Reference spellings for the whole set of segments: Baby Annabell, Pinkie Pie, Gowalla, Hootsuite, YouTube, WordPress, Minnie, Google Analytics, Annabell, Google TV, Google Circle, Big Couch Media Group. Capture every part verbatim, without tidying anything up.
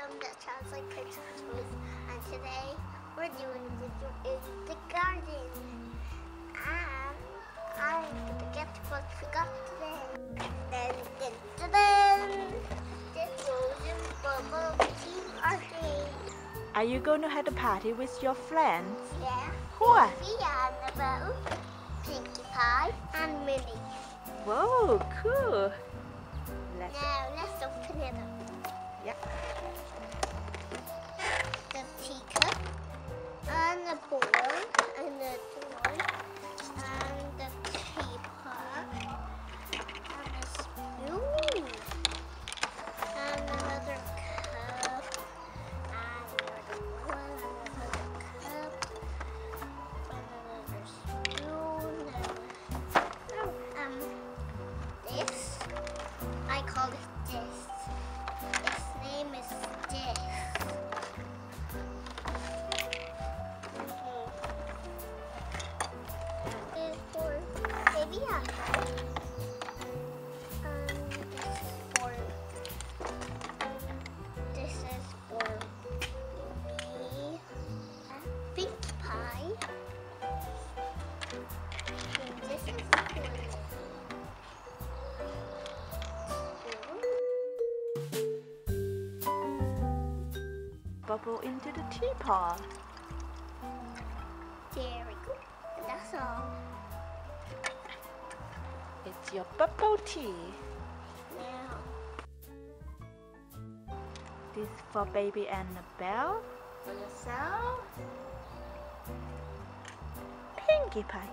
some that sounds like Christmas. And today we're doing the, the garden. And I'm gonna get what we got today. Then, then, then, then. The golden bubble tea party. Are you going to have a party with your friends? Yeah. What? We are Annabell, Pinkie Pie, and Minnie. Whoa, cool. Let's now let's open it up. Yeah. The teacup and the bowl and the door and the paper and the spoon and another cup and another one and another cup and another spoon and um this. I call it this. Its name is this. Mm-hmm. This is for baby Annabelle. And this is for this is for me. Pinkie Pie. And this is for bubble into the teapot. There we go. And that's all. It's your bubble tea. Now. This is for baby Annabelle. For yourself. Pinkie Pie.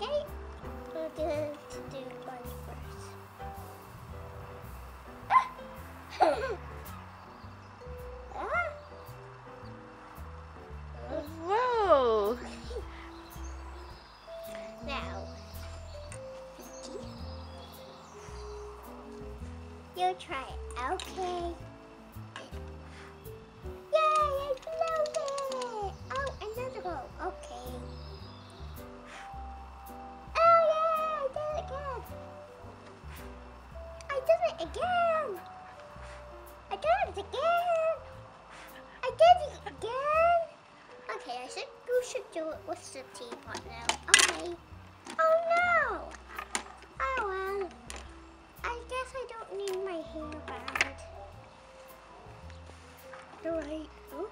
Okay, we're going to do one first. Ah! Ah! Whoa! Now, Pinkie, you try it. Okay. Yay! I love it. Oh, another one. Okay. Again! I did it again! I did it again! Okay, I should, we should do it with the teapot now. Okay. Oh no! Oh well. I guess I don't need my hairband. Alright. Oh.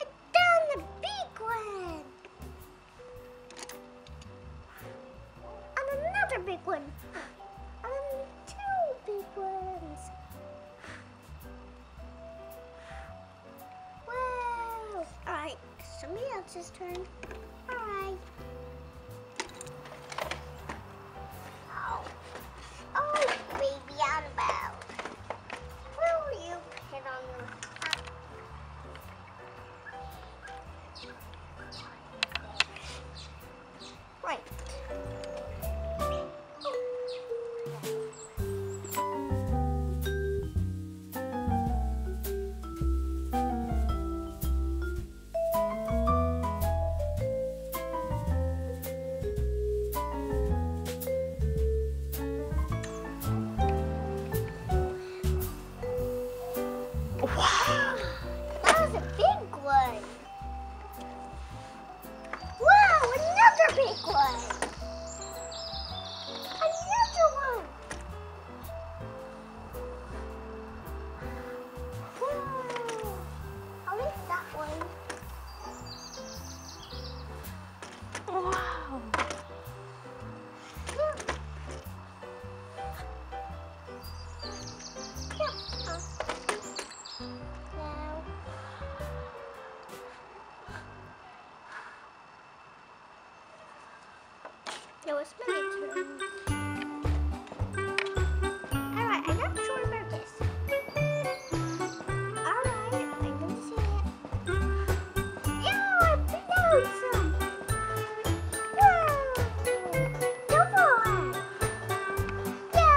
I done the big one! And another big one! Somebody else's turn. Alright. Oh. Oh, baby Annabelle. Will you hit on the top? Right. Wow! That was a big one! Wow! Another big one! Another one! Wow! I'll eat that one. Wow! Yeah. Yeah. Uh. Now it's my turn. Alright, I'm not sure about this. Alright, I can see it. Yeah, I found some! Yeah! Double one! Yeah!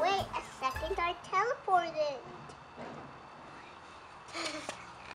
Wait a second, I teleported.